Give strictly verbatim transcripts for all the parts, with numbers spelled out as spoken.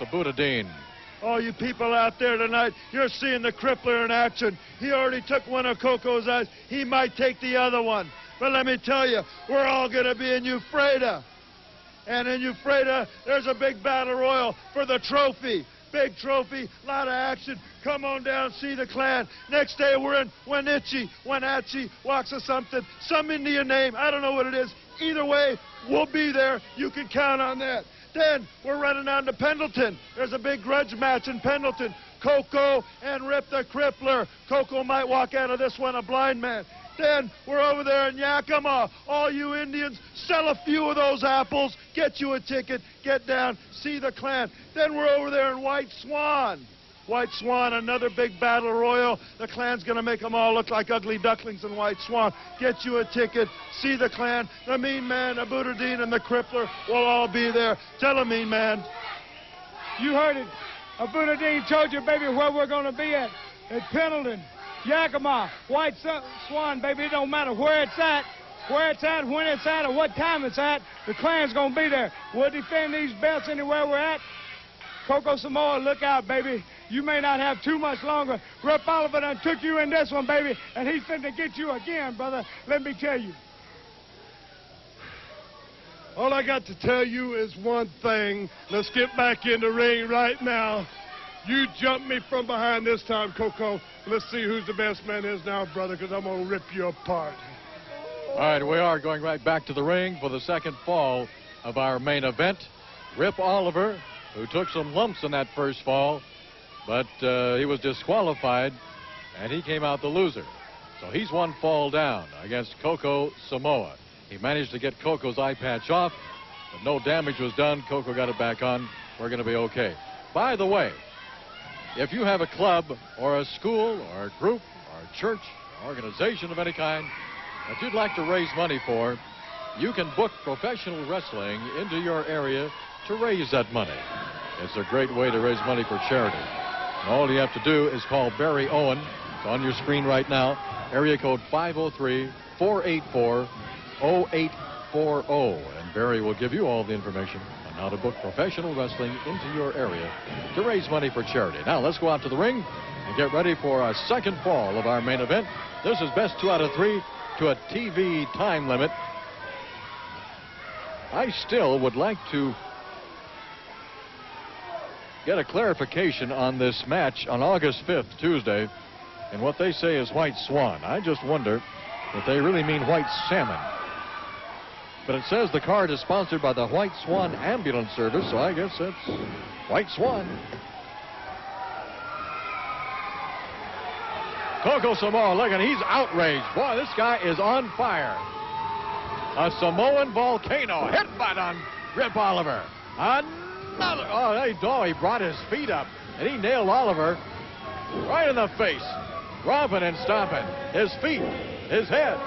Abudadein. Oh, you people out there tonight, you're seeing the Crippler in action. He already took one of Coco's eyes. He might take the other one. But let me tell you, we're all going to be in Ephrata. And in Ephrata, there's a big battle royal for the trophy. Big trophy, lot of action. Come on down, see the Clan. Next day, we're in Wenatchee. Wenatchee, Waxa something, some Indian name. I don't know what it is. Either way, we'll be there. You can count on that. Then we're running on to Pendleton. There's a big grudge match in Pendleton. Coco and Rip the Crippler. Coco might walk out of this one a blind man. Then we're over there in Yakima. All you Indians, sell a few of those apples, get you a ticket, get down, see the Clan. Then we're over there in White Swan. White Swan, another big battle royal. The Clan's going to make them all look like ugly ducklings in White Swan. Get you a ticket. See the Clan. The Mean Man, Abudadein, and the Crippler will all be there. Tell the Mean Man. You heard it. Abudadein told you, baby, where we're going to be at. At Pendleton, Yakima, White Swan, baby. It don't matter where it's at, where it's at, when it's at, or what time it's at. The Clan's going to be there. We'll defend these belts anywhere we're at. Coco Samoa, look out, baby. You may not have too much longer. Rip Oliver done took you in this one, baby, and he's finna get you again, brother. Let me tell you. All I got to tell you is one thing. Let's get back in the ring right now. You jump me from behind this time, Coco. Let's see who's the best man is now, brother, because I'm going to rip you apart. All right, we are going right back to the ring for the second fall of our main event. Rip Oliver, who took some lumps in that first fall, but uh, he was disqualified, and he came out the loser. So he's one fall down against Coco Samoa. He managed to get Coco's eye patch off, but no damage was done. Coco got it back on. We're going to be okay. By the way, if you have a club or a school or a group or a church or organization of any kind that you'd like to raise money for, you can book professional wrestling into your area to raise that money. It's a great way to raise money for charity. And all you have to do is call Barry Owen. It's on your screen right now. Area code five oh three, four eight four, oh eight four oh. And Barry will give you all the information on how to book professional wrestling into your area to raise money for charity. Now let's go out to the ring and get ready for our second fall of our main event. This is best two out of three to a T V time limit. I still would like to get a clarification on this match on August fifth, Tuesday, and what they say is White Swan. I just wonder if they really mean white salmon. But it says the card is sponsored by the White Swan Ambulance Service, so I guess that's White Swan. Coco Samoa, look, and he's outraged. Boy, this guy is on fire. A Samoan volcano headbutt on Rip Oliver. Another. Oh, he brought his feet up, and he nailed Oliver right in the face. Romping and stomping. His feet, his head.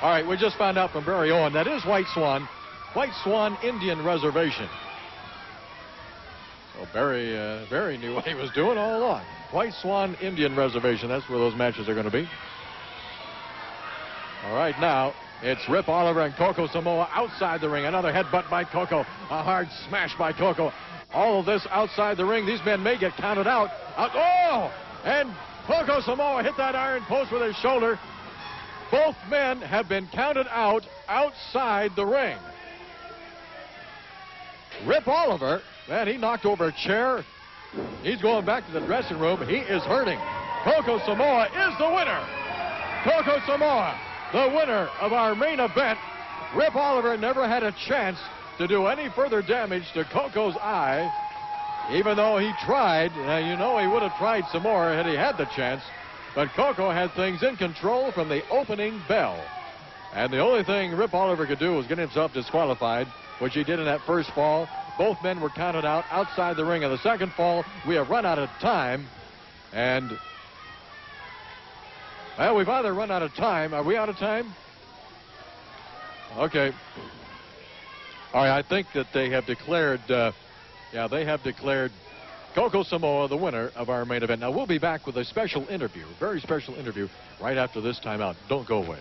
All right, we just found out from Barry Owen that is White Swan. White Swan Indian Reservation. So Barry, uh, Barry knew what he was doing all along. White Swan Indian Reservation. That's where those matches are going to be. All right, now it's Rip Oliver and Coco Samoa outside the ring. Another headbutt by Coco. A hard smash by Coco. All of this outside the ring. These men may get counted out. out oh! And Coco Samoa hit that iron post with his shoulder. Both men have been counted out outside the ring. Rip Oliver, man, he knocked over a chair. He's going back to the dressing room. He is hurting. Coco Samoa is the winner. Coco Samoa, the winner of our main event. Rip Oliver never had a chance to do any further damage to Coco's eye, even though he tried. Now, you know, he would have tried some more had he had the chance, but Coco had things in control from the opening bell. And the only thing Rip Oliver could do was get himself disqualified, which he did in that first fall. Both men were counted out outside the ring. In the second fall, we have run out of time, and well, we've either run out of time. Are we out of time? Okay. All right, I think that they have declared, uh, yeah, they have declared Coco Samoa the winner of our main event. Now, we'll be back with a special interview, very special interview, right after this timeout. Don't go away.